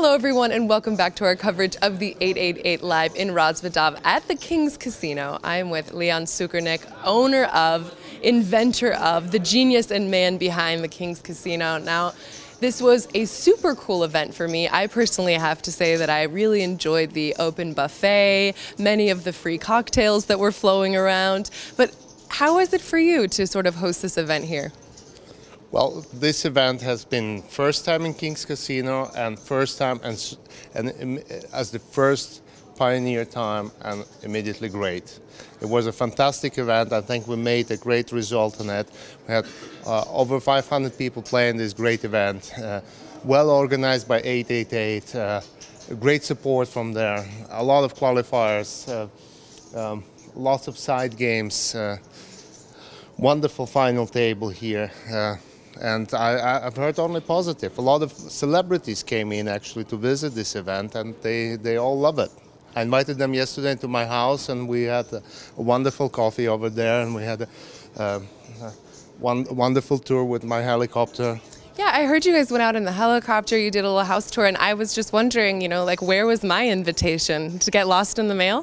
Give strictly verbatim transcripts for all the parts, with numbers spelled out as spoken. Hello everyone and welcome back to our coverage of the eight eight eight Live in Rozvadov at the King's Casino. I am with Leon Tsoukernik, owner of, inventor of, the genius and man behind the King's Casino. Now, this was a super cool event for me. I personally have to say that I really enjoyed the open buffet, many of the free cocktails that were flowing around. But how is it for you to sort of host this event here? Well, this event has been first time in King's Casino and first time and, and as the first pioneer time and immediately great. It was a fantastic event. I think we made a great result on it. We had uh, over five hundred people playing this great event, uh, well organized by eight eight eight, uh, great support from there, a lot of qualifiers, uh, um, lots of side games, uh, wonderful final table here. Uh, And I, I've heard only positive. A lot of celebrities came in actually to visit this event and they, they all love it. I invited them yesterday to my house and we had a, a wonderful coffee over there and we had a, uh, a one, wonderful tour with my helicopter. Yeah, I heard you guys went out in the helicopter, you did a little house tour, and I was just wondering, you know, like, where was my invitation? To get lost in the mail?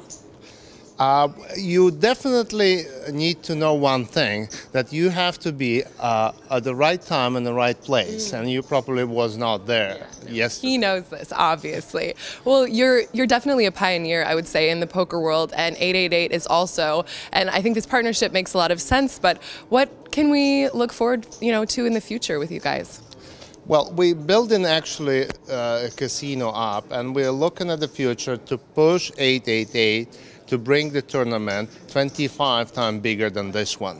Uh, you definitely need to know one thing, that you have to be uh, at the right time and the right place, mm. and you probably was not there. Yeah. Yes, he knows this, obviously. Well, you're you're definitely a pioneer, I would say, in the poker world, and eight eight eight is also. And I think this partnership makes a lot of sense. But what can we look forward, you know, to in the future with you guys? Well, we're building actually uh, a casino up, and we're looking at the future to push eight eight eight. To bring the tournament twenty-five times bigger than this one.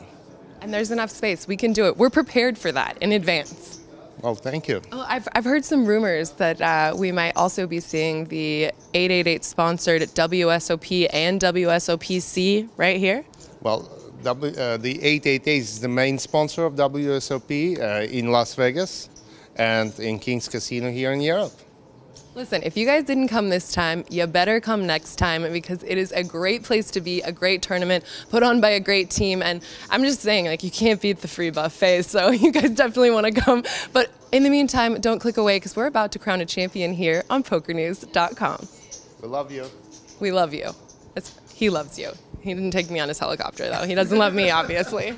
And there's enough space, we can do it. We're prepared for that in advance. Well, thank you. Oh, I've, I've heard some rumors that uh, we might also be seeing the eight eight eight sponsored W S O P and W S O P C right here. Well, w, uh, the eight eight eight is the main sponsor of W S O P uh, in Las Vegas and in King's Casino here in Europe. Listen, if you guys didn't come this time, you better come next time, because it is a great place to be, a great tournament put on by a great team. And I'm just saying, like, you can't beat the free buffet, so you guys definitely want to come. But in the meantime, don't click away, because we're about to crown a champion here on poker news dot com. We love you. We love you. That's, he loves you. He didn't take me on his helicopter, though. He doesn't love me, obviously.